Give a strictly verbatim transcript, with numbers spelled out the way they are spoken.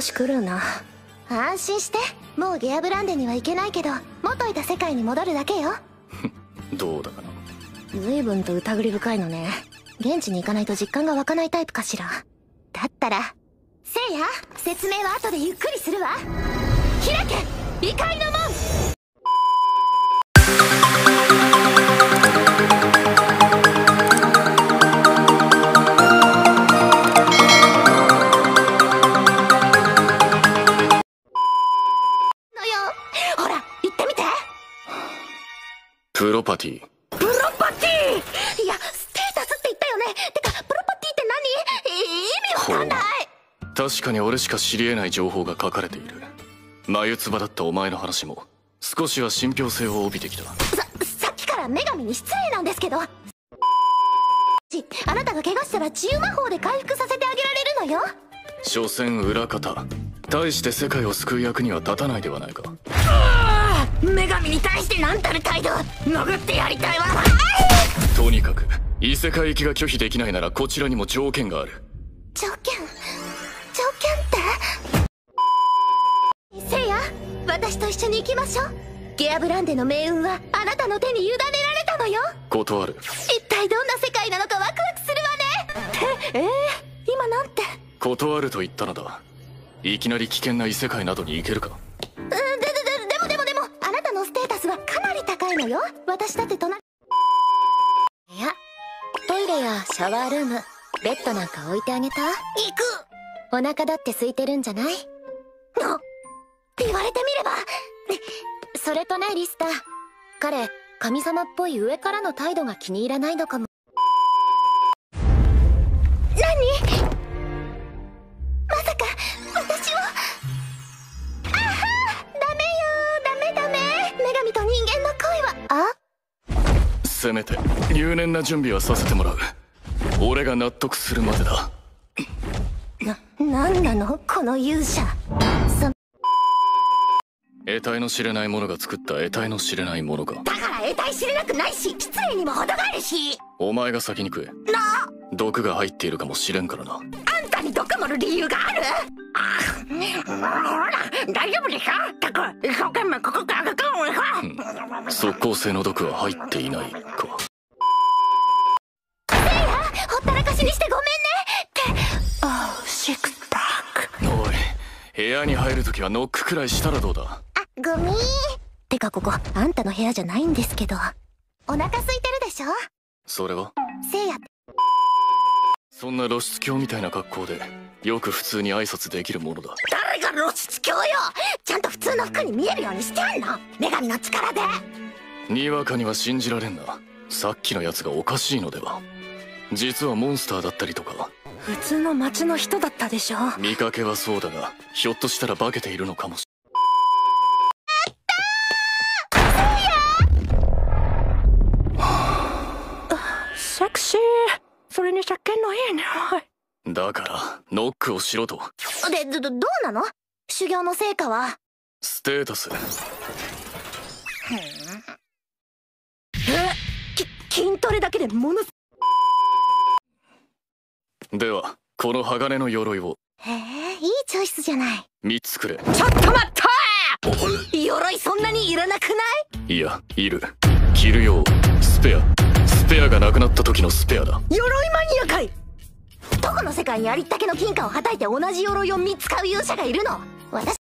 年来るな。安心して、もうゲアブランデには行けないけど、元いた世界に戻るだけよ。どうだかな。随分と疑り深いのね。現地に行かないと実感が湧かないタイプかしら。だったら、せいや、説明は後でゆっくりするわ。開け、異界の門。プロパティ。プロパティ！いや、ステータスって言ったよね。てか、プロパティって何？意味わかんない。確かに俺しか知り得ない情報が書かれている。眉唾だったお前の話も少しは信憑性を帯びてきた。さ、さっきから女神に失礼なんですけど、あなたが怪我したら治癒魔法で回復させてあげられるのよ。所詮裏方。大して世界を救う役には立たないではないか。女神に対して何たる態度。殴ってやりたいわ。とにかく異世界行きが拒否できないならこちらにも条件がある。条件？条件って？せいや、私と一緒に行きましょう。ゲアブランデの命運はあなたの手に委ねられたのよ。断る。一体どんな世界なのかワクワクするわね。ってええー、今なんて。断ると言ったのだ。いきなり危険な異世界などに行けるか。私だって隣。いや、トイレやシャワールーム、ベッドなんか置いてあげた？行く。お腹だって空いてるんじゃないの？言われてみれば。それとね、リスター、彼神様っぽい上からの態度が気に入らないのかも。何？まさか私を。あはー、ダメよ、ダメダメ。女神と人間の恋は。あ、せめて入念な準備はさせてもらう。俺が納得するまでだ。な、何なのこの勇者。そ、得体の知れない者が作った得体の知れない者が。だから得体知れなくないし、失礼にも程があるし。お前が先に食え。なあ、毒が入っているかもしれんからな。あんたに毒盛る理由がある。あ、ほら、大丈夫でしょ。たく、一生懸命ここからかかん、うん、即効性の毒は入っていないか。せいや、ほったらかしにしてごめんね。って、あ、シックスパック。おい、部屋に入るときはノックくらいしたらどうだ。あ、ごめん。てか、ここあんたの部屋じゃないんですけど。お腹空いてるでしょ。それはせいや、そんな露出狂みたいな格好でよく普通に挨拶できるものだ。誰が露出狂よ。ちゃんと普通の服に見えるようにしてんの、女神の力で。にわかには信じられんな。さっきのやつがおかしいのでは。実はモンスターだったりとか。普通の町の人だったでしょ。見かけはそうだが、ひょっとしたら化けているのかもしれない。やったー、はあ、セクシー。それに借金のいい匂いだから、ノックをしろと。で、ど、どうなの修行の成果は。ステータス。え、き、筋トレだけでものす。では、この鋼の鎧を。へえ、いいチョイスじゃない。みっつくれ。ちょっと待ったー。鎧そんなにいらなくない？いや、いる。着る用、スペア。スペアがなくなった時のスペアだ。鎧マニアかい。どこの世界にありったけの金貨をはたいて同じ鎧を見つかう勇者がいるの。私